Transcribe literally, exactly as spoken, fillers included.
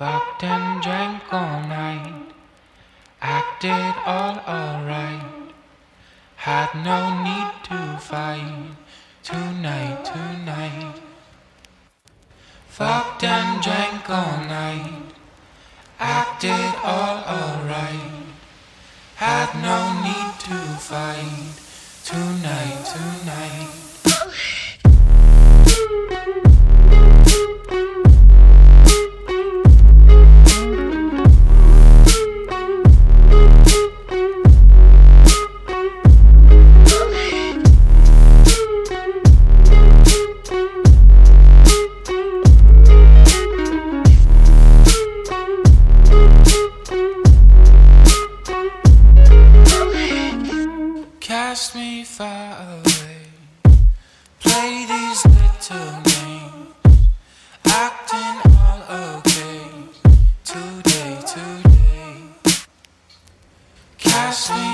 Fucked and drank all night, acted all alright, had no need to fight, tonight, tonight. Fucked and drank all night, acted all alright, had no need to fight, tonight, tonight. Cast me far away, play these little games, acting all okay, today, today. Cast me